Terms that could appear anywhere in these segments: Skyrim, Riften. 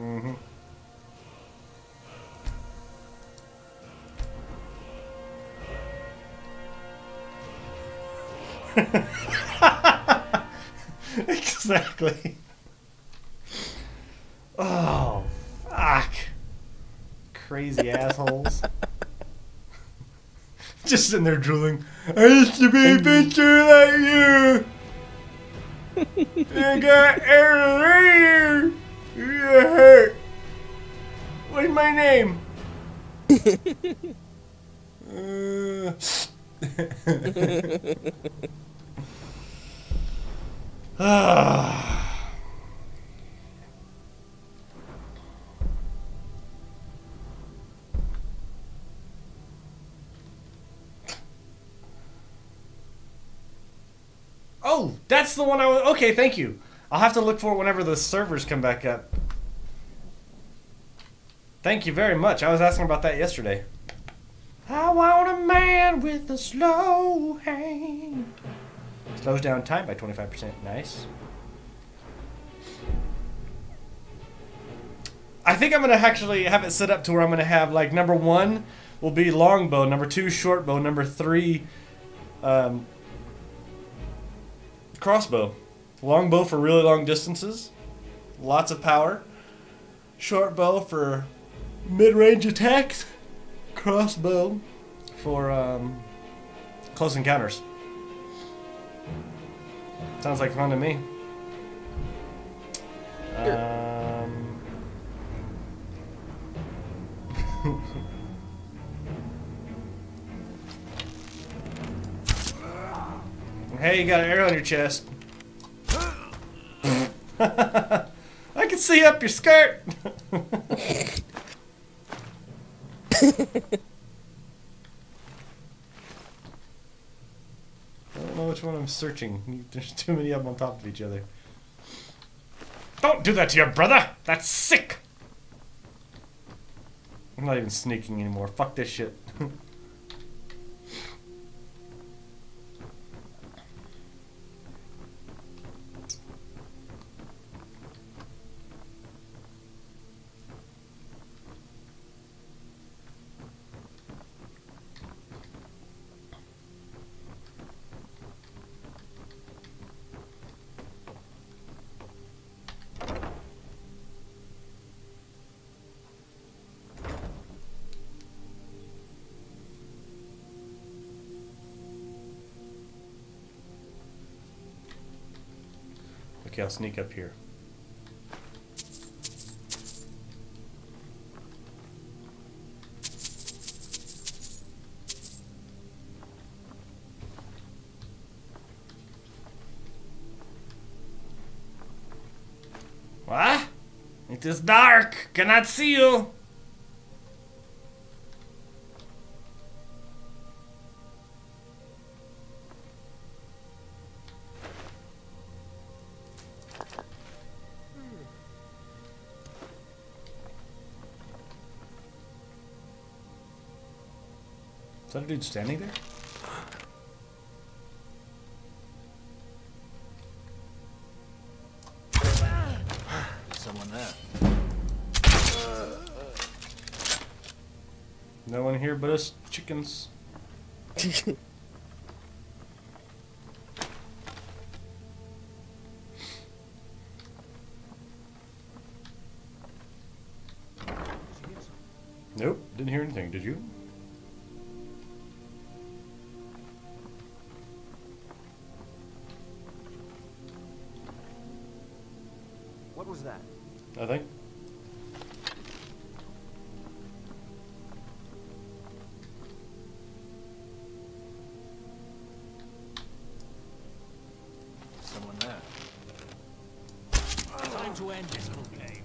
Mhm. Exactly. Oh, fuck. Crazy assholes. Just sitting there drooling. I used to be a bitcher like you. I got everywhere. You hurt. What's my name? Oh, that's the one I was. Okay, thank you. I'll have to look for it whenever the servers come back up. Thank you very much. I was asking about that yesterday. I want a man with a slow hand. Slows down time by 25%. Nice. I think I'm going to actually have it set up to where I'm going to have, like, number one will be longbow, number two shortbow, number three crossbow. Longbow for really long distances, lots of power. Shortbow for mid-range attacks. Crossbow for close encounters. Sounds like fun to me. Hey, you got an arrow on your chest. I can see up your skirt. I don't know which one I'm searching. There's too many of them on top of each other. Don't do that to your brother! That's sick! I'm not even sneaking anymore. Fuck this shit. Okay, I'll sneak up here. What? It is dark. Cannot see you. Is that a dude standing there? Someone there. No one here but us chickens. Nope, didn't hear anything, did you? Nothing. Someone there. Time to end this little game.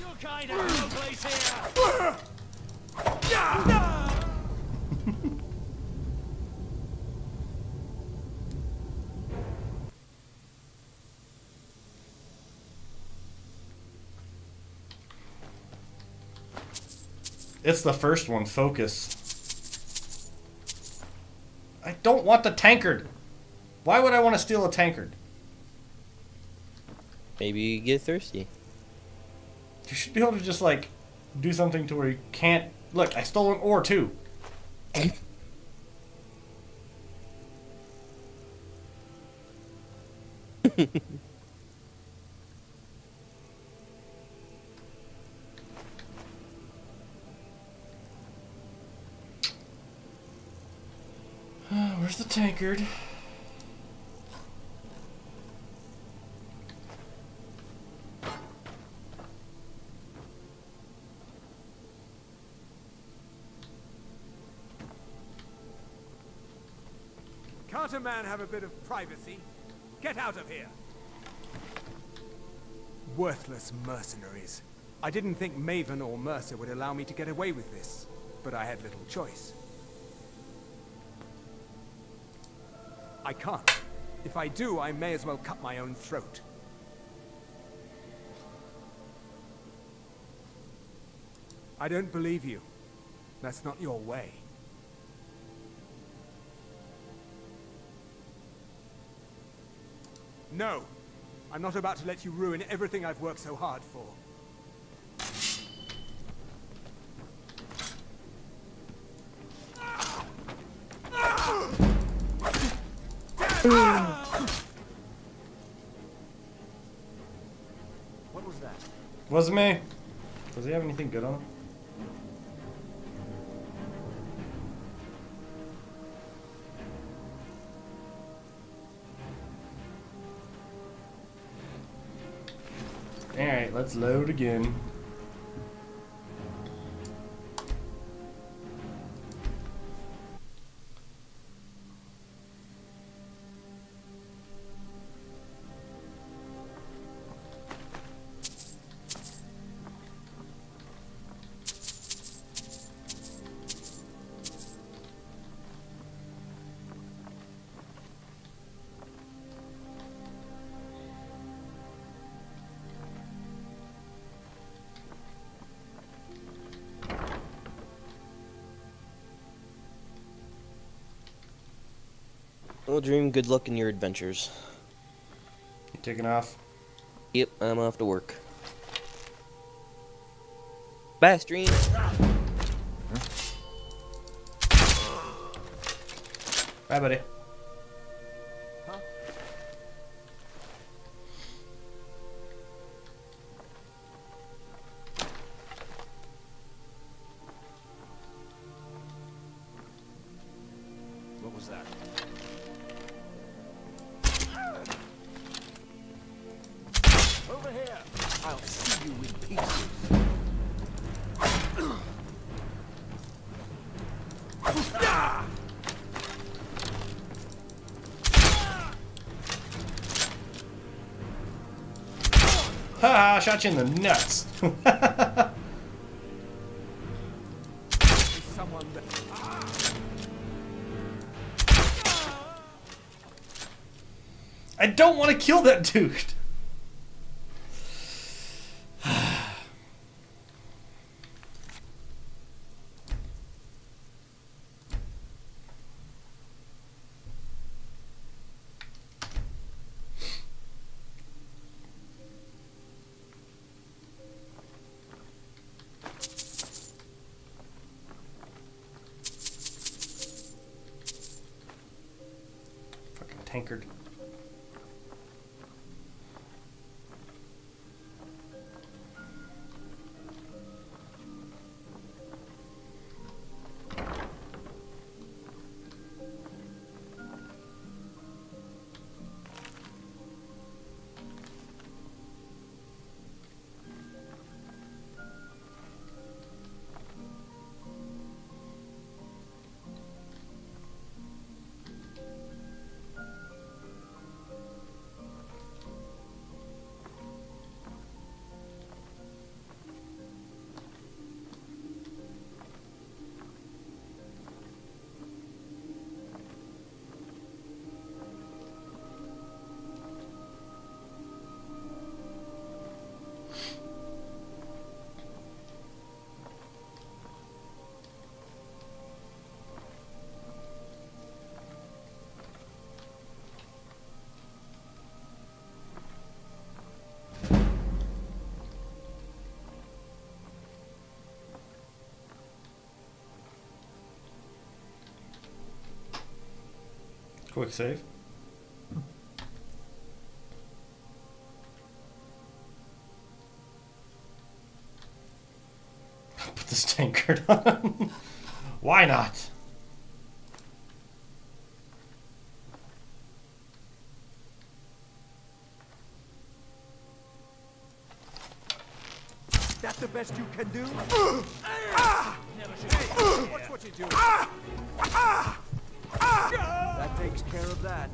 You're kind of out of place here. It's the first one, focus. I don't want the tankard. Why would I want to steal a tankard? Maybe you get thirsty. You should be able to just, like, do something to where you can't... Look, I stole an ore, too. Where's the tankard? Can't a man have a bit of privacy? Get out of here! Worthless mercenaries. I didn't think Maven or Mercer would allow me to get away with this, but I had little choice. I can't. If I do, I may as well cut my own throat. I don't believe you. That's not your way. No! I'm not about to let you ruin everything I've worked so hard for. What was that? Wasn't me. Does he have anything good on him? Alright, let's load again. Well, Dream, good luck in your adventures. You taking off? Yep, I'm off to work. Bye, Stream. Bye, buddy. Huh? What was that? I'll see you in pieces. Ha! Shot you in the nuts. Someone that... I don't want to kill that dude. Tankard. Quick save. Put this tankard on. Why not? That's the best you can do? Watch what you do. That takes care of that.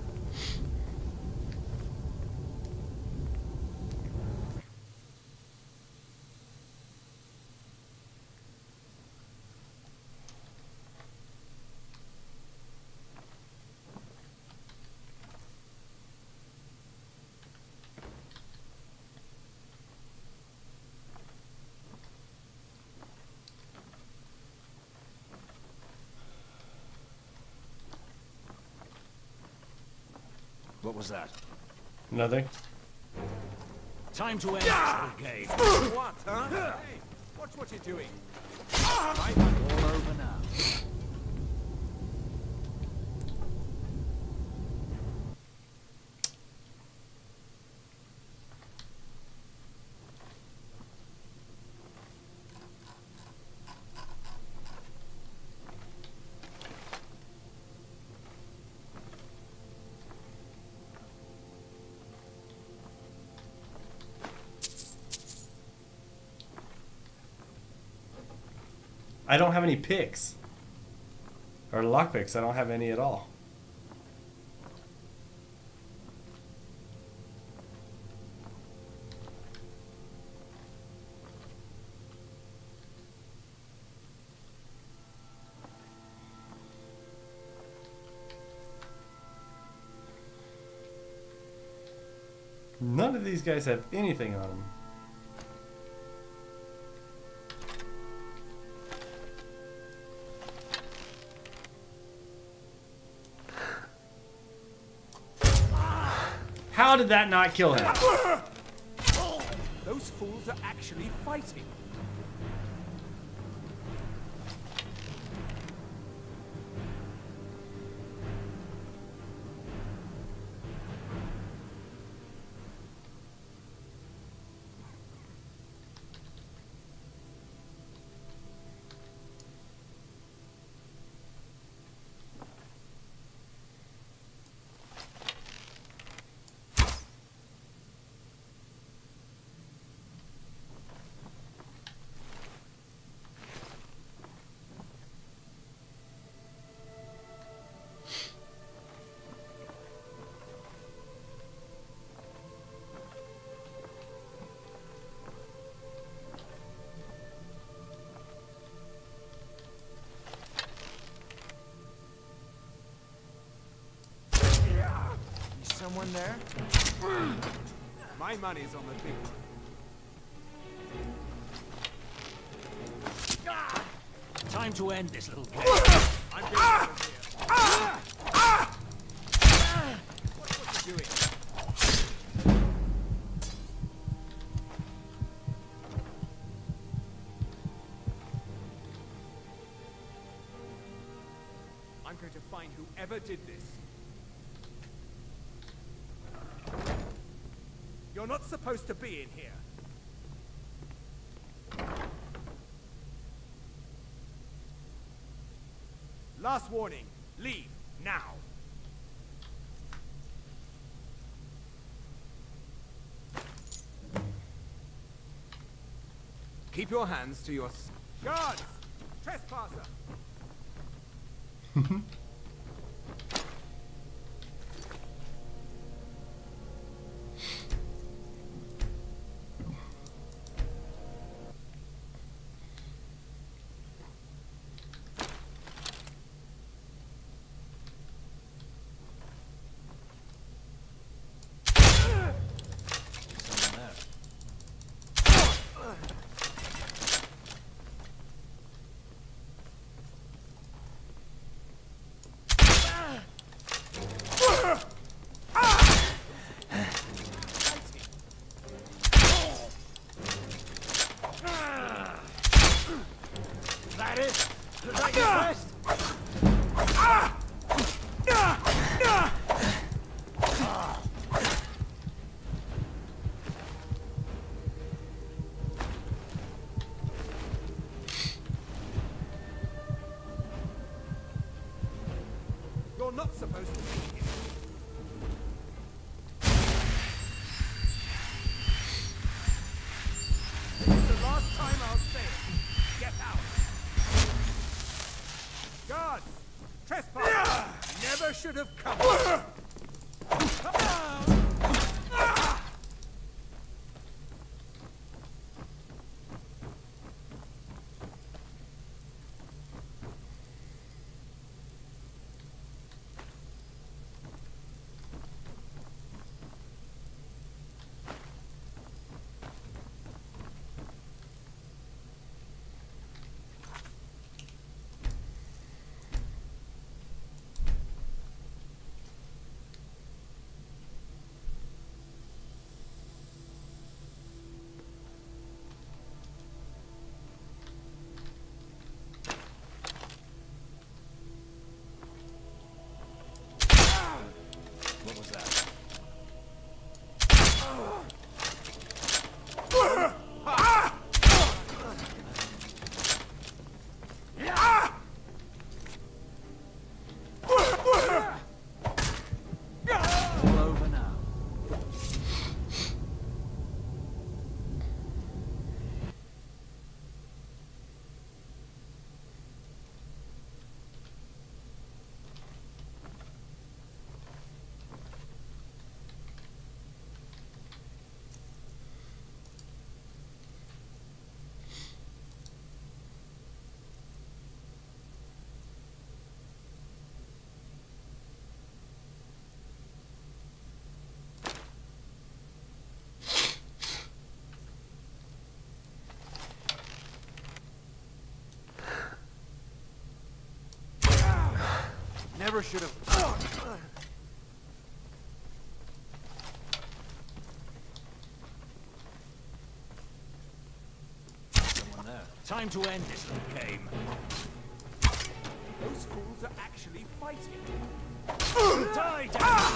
What was that? Nothing. Time to end the game. What, huh? Hey, watch what you're doing. Right, all over now. I don't have any picks. Or lockpicks, I don't have any at all. None of these guys have anything on them. How did that not kill him? Those fools are actually fighting. Someone there? My money's on the big one. Time to end this little game. I'm getting out of here. What's he doing? I'm going to find whoever did this. You're not supposed to be in here. Last warning, leave now. Keep your hands to your guards. Trespasser. Is that your best? not supposed to be here. This is the last time I'll say it. Get out. Guards! Trespass! Never should have come. Come on! What was that? Never should have. Someone there. Time to end this little game. Those fools are actually fighting. Die, die.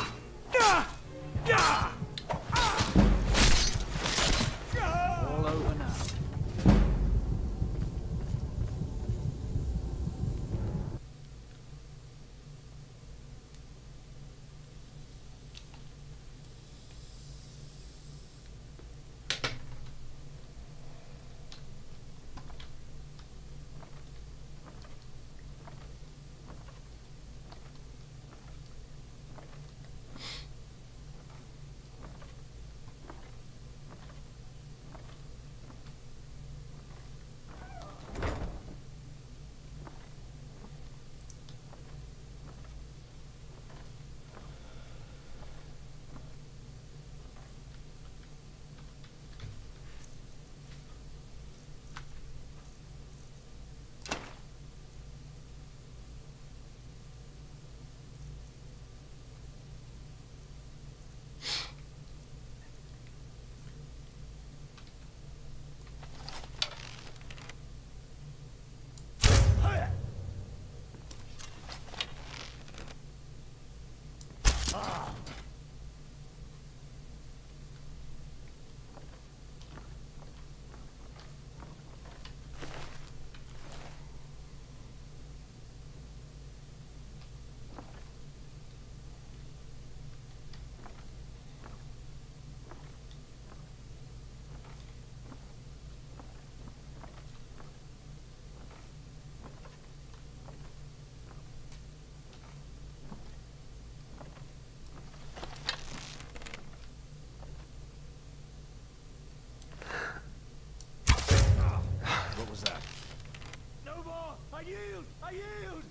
I yield!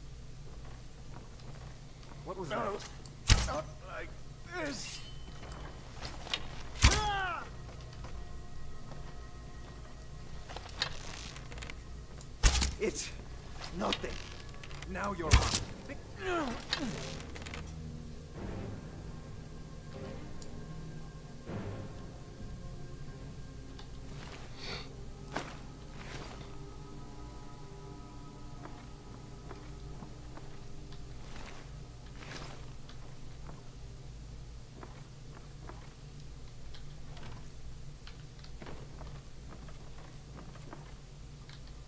What was that? Not like this! It's nothing. Now you're on.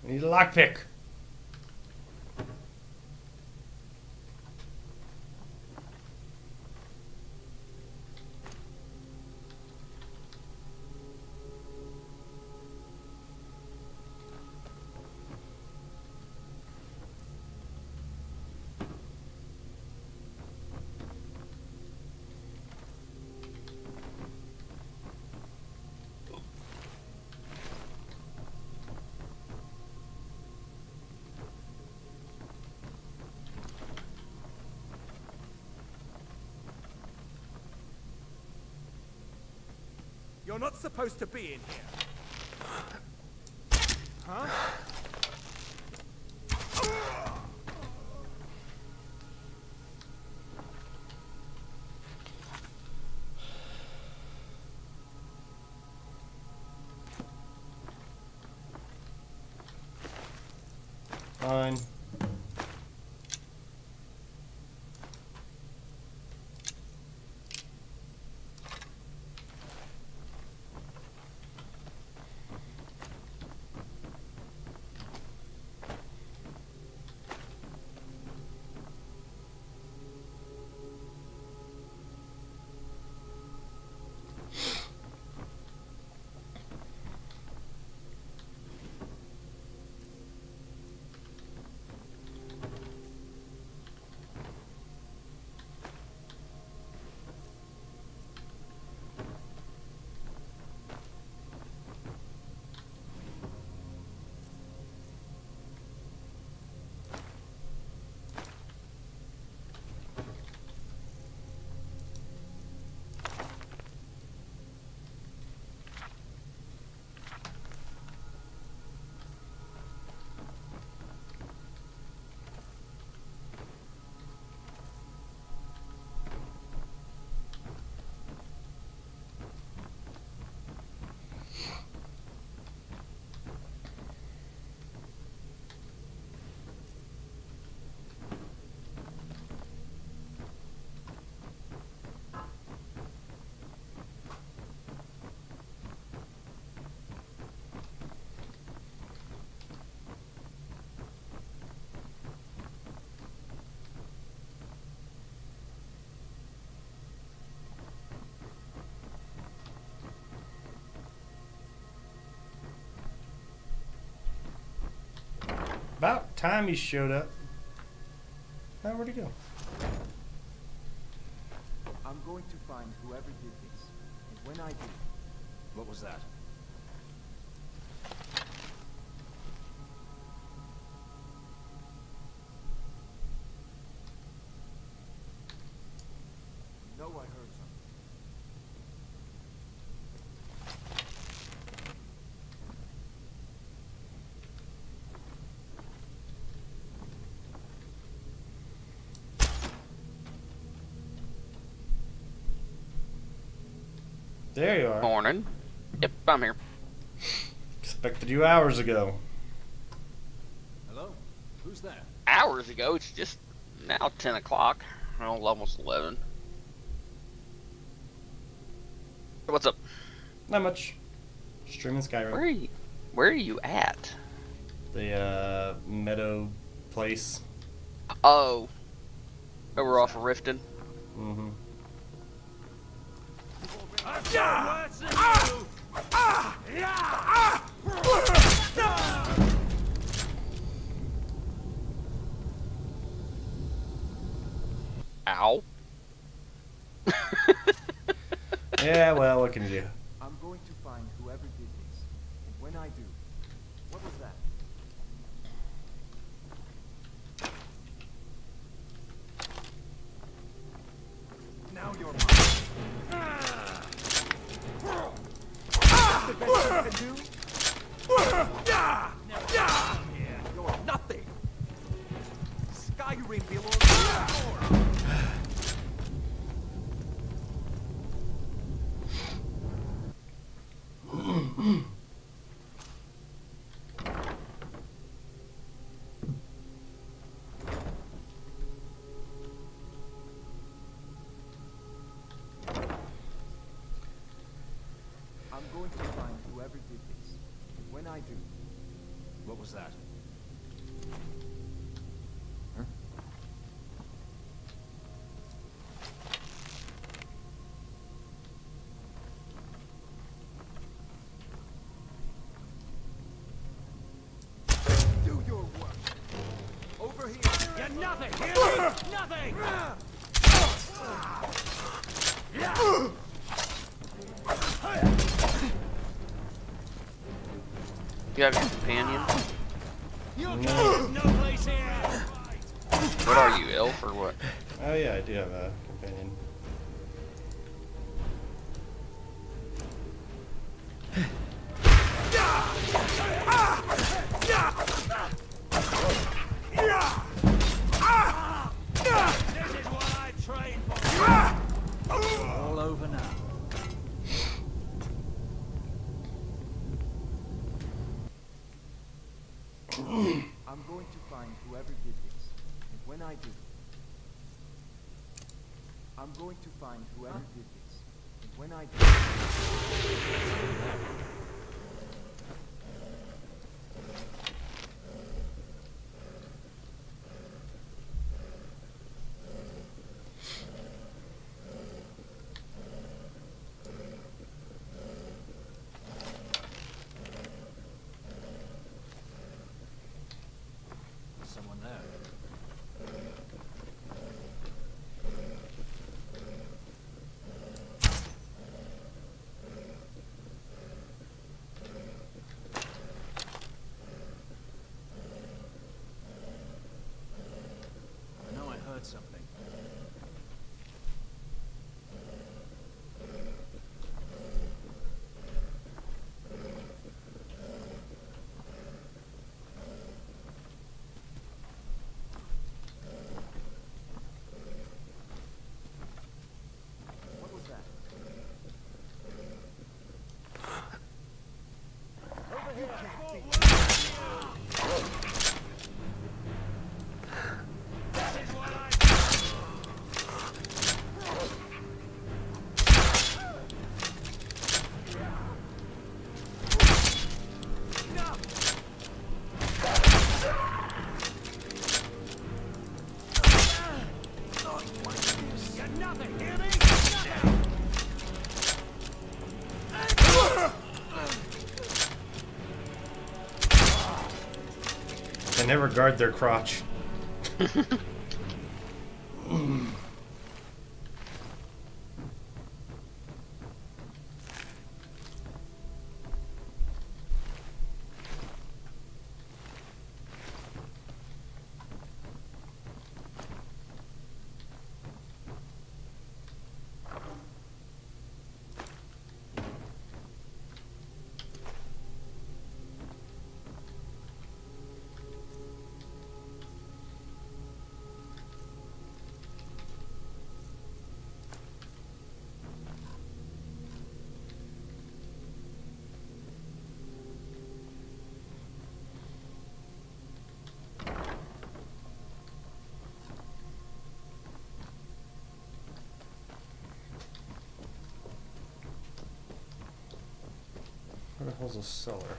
I need a lockpick. You're not supposed to be in here. Huh? Fine. About time he showed up. Now, where'd he go? I'm going to find whoever did this. And when I do... What was that? No, I heard something. There you are. Morning. Yep, I'm here. Expected you hours ago. Hello? Who's there? Hours ago? It's just now 10 o'clock. Well, almost 11. What's up? Not much. Streaming Skyrim. Where are you at? The, meadow place. Oh. Over off of Riften? Mm-hmm. Ow. Yeah, well, what can you do? I'm going to find whoever did this. And when I do, what was that? Now you're You're nothing. Skyrim belongs to you. What was that? Huh? Do your work. Over here. You're nothing. You're nothing. Yeah. You have your companion? No place here. What are you, elf or what? Oh yeah, I do have a companion. They never guard their crotch. What the hell's a cellar?